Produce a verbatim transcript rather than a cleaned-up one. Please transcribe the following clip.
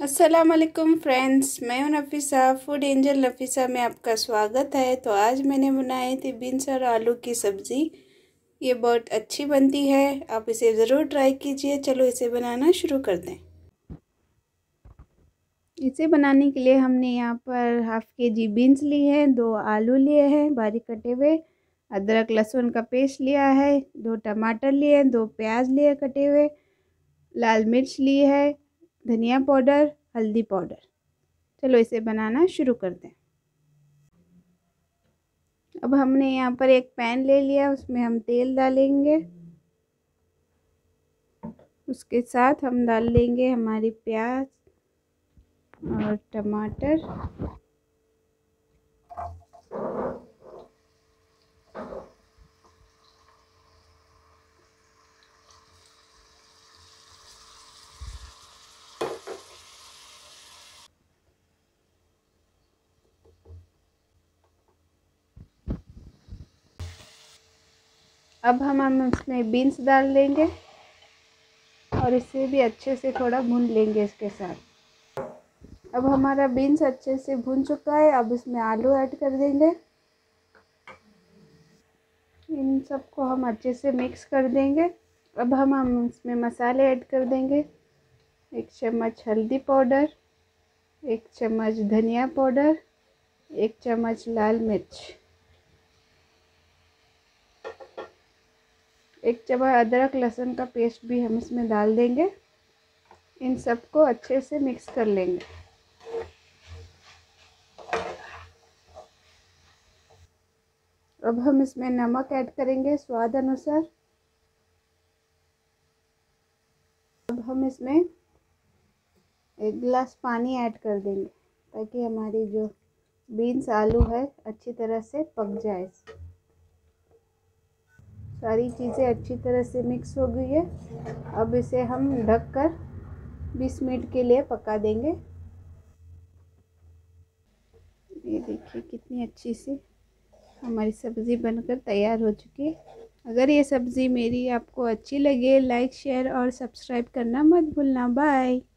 अस्सलाम वालेकुम फ्रेंड्स, मैं हूँ नफीसा। फूड एंजल नफीसा में आपका स्वागत है। तो आज मैंने बनाए थे बीन्स और आलू की सब्ज़ी। ये बहुत अच्छी बनती है, आप इसे ज़रूर ट्राई कीजिए। चलो इसे बनाना शुरू कर दें। इसे बनाने के लिए हमने यहाँ पर हाफ़ के जी बीन्स ली है, दो आलू लिए हैं बारीक कटे हुए, अदरक लहसुन का पेस्ट लिया है, दो टमाटर लिए हैं, दो प्याज लिए कटे हुए, लाल मिर्च ली है, धनिया पाउडर, हल्दी पाउडर। चलो इसे बनाना शुरू कर दें। अब हमने यहाँ पर एक पैन ले लिया, उसमें हम तेल डालेंगे। उसके साथ हम डाल लेंगे हमारी प्याज और टमाटर। अब हम हम इसमें बीन्स डाल लेंगे और इसे भी अच्छे से थोड़ा भून लेंगे इसके साथ। अब हमारा बीन्स अच्छे से भून चुका है, अब इसमें आलू ऐड कर देंगे। इन सबको हम अच्छे से मिक्स कर देंगे। अब हम हम इसमें मसाले ऐड कर देंगे। एक चम्मच हल्दी पाउडर, एक चम्मच धनिया पाउडर, एक चम्मच लाल मिर्च, एक चम्मच अदरक लहसुन का पेस्ट भी हम इसमें डाल देंगे। इन सबको अच्छे से मिक्स कर लेंगे। अब हम इसमें नमक ऐड करेंगे स्वाद अनुसार। अब हम इसमें एक गिलास पानी ऐड कर देंगे ताकि हमारी जो बीन्स आलू है अच्छी तरह से पक जाए। सारी चीज़ें अच्छी तरह से मिक्स हो गई है। अब इसे हम ढककर बीस मिनट के लिए पका देंगे। ये देखिए कितनी अच्छी सी हमारी सब्ज़ी बनकर तैयार हो चुकी है। अगर ये सब्ज़ी मेरी आपको अच्छी लगे, लाइक शेयर और सब्सक्राइब करना मत भूलना। बाय।